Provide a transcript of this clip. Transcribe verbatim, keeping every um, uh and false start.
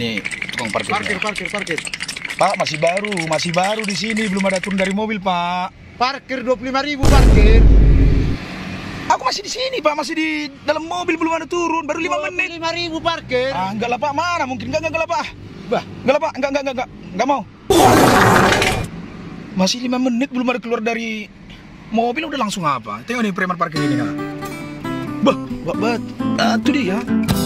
Nih, tukang parkir. Parkir, parkir, parkir. Pak, masih baru, masih baru di sini, belum ada turun dari mobil, Pak. Parkir dua puluh lima ribu, parkir. Aku masih di sini, Pak, masih di dalam mobil, belum ada turun, baru lima menit. dua puluh lima ribu, parkir. Ah, enggak lah, Pak, mana mungkin enggak enggak, enggak lah, Pak. Bah, enggak lah, Pak, enggak enggak enggak enggak, enggak mau. Masih lima menit belum ada keluar dari mobil udah langsung apa? Tengok nih preman parkir ini, Kak. Bah, bah, bah, itu dia.